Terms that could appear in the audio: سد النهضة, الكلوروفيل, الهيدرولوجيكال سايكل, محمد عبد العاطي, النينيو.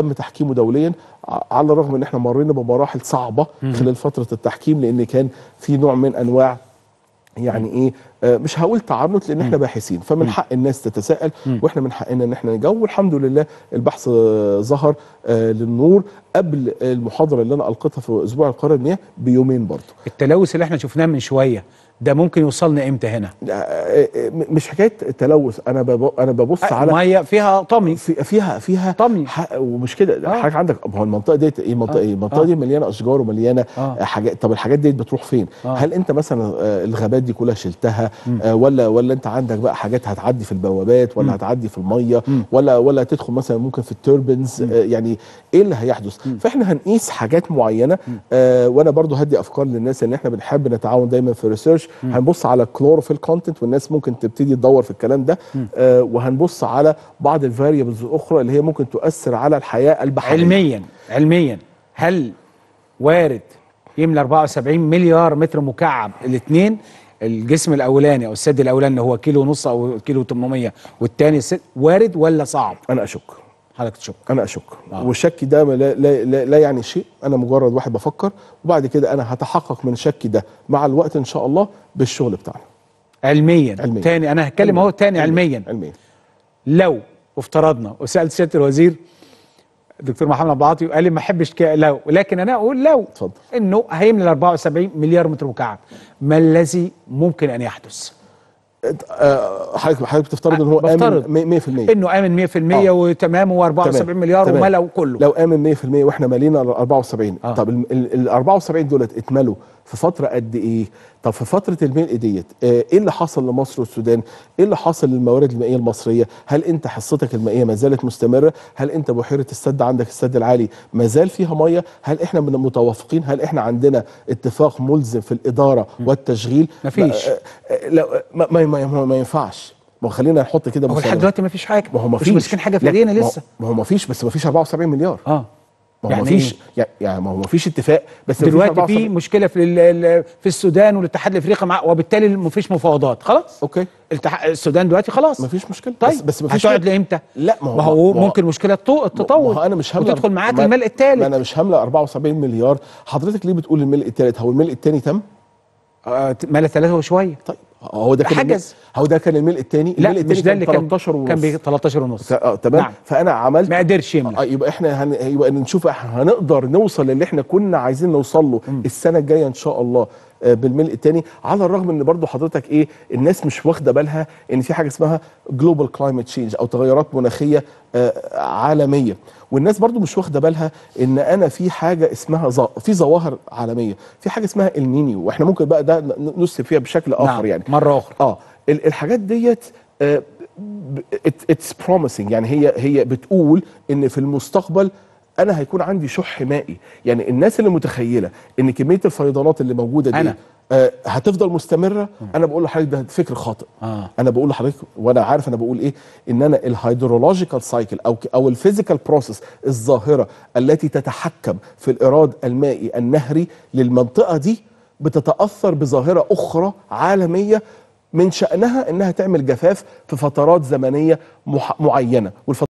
تم تحكيمه دوليا، على الرغم ان احنا مرينا بمراحل صعبه خلال فتره التحكيم، لان كان في نوع من انواع يعني ايه مش هقول تعنت، لان احنا باحثين، فمن حق الناس تتساءل واحنا من حقنا ان احنا نجاوب. والحمد لله البحث ظهر للنور قبل المحاضره اللي انا القيتها في اسبوع القاره المياه بيومين. برضه التلوث اللي احنا شفناه من شويه ده ممكن يوصلنا امتى هنا؟ مش حكايه تلوث، انا ببص على ميه فيها طمي، فيها طمي ومش كده حاجه عندك. هو المنطقه ديت ايه؟ منطقه ايه؟ المنطقه دي مليانه اشجار ومليانه حاجات. طب الحاجات ديت بتروح فين؟ هل انت مثلا الغابات دي كلها شلتها ولا انت عندك بقى حاجات هتعدي في البوابات، ولا هتعدي في الميه، ولا تدخل مثلا ممكن في التوربنز؟ يعني ايه اللي هيحدث؟ فاحنا هنقيس حاجات معينه. وانا برضو هدي افكار للناس ان احنا بنحب نتعاون دايما في الريسيرش. هنبص على الكلوروفيل كونتنت، والناس ممكن تبتدي تدور في الكلام ده. وهنبص على بعض الفاريبلز الاخرى اللي هي ممكن تؤثر على الحياه البحريه. علميا هل وارد يملى 74 مليار متر مكعب الاثنين، الجسم الاولاني او السد الاولاني هو كيلو ونص او كيلو 800، والثاني وارد ولا صعب؟ انا اشك. حضرتك تشك؟ انا اشك. والشك ده لا, لا, لا يعني شيء. انا مجرد واحد بفكر، وبعد كده انا هتحقق من شكي ده مع الوقت ان شاء الله بالشغل بتاعنا علميا. تاني انا هتكلم اهو تاني علميا. لو افترضنا وسالت سياده الوزير الدكتور محمد عبد العاطي وقال لي ما احبش لو، لكن انا اقول لو اتفضل انه هيملى 74 مليار متر مكعب، ما الذي ممكن ان يحدث؟ حضرتك بتفترض ان هو امن 100%، انه امن 100% وتمام، و 74 مليار وملوا كله. لو امن 100% واحنا مالينا 74 طب ال 74 دولت اتملوا في فتره قد ايه؟ طب في فتره الملء ديت ايه اللي حصل لمصر والسودان؟ ايه اللي حصل للموارد المائيه المصريه؟ هل انت حصتك المائيه ما زالت مستمره؟ هل انت بحيره السد عندك السد العالي ما زال فيها ميه؟ هل احنا من المتوافقين؟ هل احنا عندنا اتفاق ملزم في الاداره والتشغيل؟ مفيش. ما ينفعش. ما خلينا نحط كده مثلا لحد دلوقتي مفيش حاجه. ما هو مفيش، مش ماسكين حاجه في ايدينا لسه. ما هو مفيش، بس مفيش 74 مليار. ما يعني مفيش يعني ما هو مفيش اتفاق. بس دلوقتي في مشكله في السودان والاتحاد الافريقي مع، وبالتالي مفيش مفاوضات خلاص. اوكي السودان دلوقتي خلاص مفيش مشكله. طيب بس مفيش هتقعد لامتى؟ لا ما هو ممكن مشكله التطور. ما هو انا مش هملى، وتدخل معاك الملء الثالث. ما انا مش هملى 74 مليار. حضرتك ليه بتقول الملء الثالث؟ هو الملء الثاني تم؟ ملء ثلاثه وشويه. طيب هو ده كان الملء الثاني. الملء الثاني كان 13 ونص. كان 13 ونص تمام. نعم. فانا عملت ما قدرش يملى. يبقى احنا يبقى نشوف هنقدر نوصل للي احنا كنا عايزين نوصل له السنه الجايه ان شاء الله بالملء الثاني. على الرغم ان برضو حضرتك ايه، الناس مش واخده بالها ان في حاجه اسمها جلوبال كلايمت تشينج او تغيرات مناخيه عالميه. والناس برضو مش واخده بالها ان انا في حاجه اسمها في ظواهر عالميه، في حاجه اسمها النينيو، واحنا ممكن بقى ده نسهب فيها بشكل اخر. نعم. يعني مره اخرى الحاجات ديت اتس بروميسنج، يعني هي بتقول ان في المستقبل انا هيكون عندي شح مائي. يعني الناس اللي متخيله ان كميه الفيضانات اللي موجوده دي هتفضل مستمره، انا بقول لحضرتك ده فكر خاطئ. انا بقول لحضرتك وانا عارف انا بقول ايه، ان انا الهيدرولوجيكال سايكل او الفيزيكال بروسيس، الظاهره التي تتحكم في الاراد المائي النهري للمنطقه دي، بتتاثر بظاهره اخرى عالميه من شأنها انها تعمل جفاف في فترات زمنيه معينه.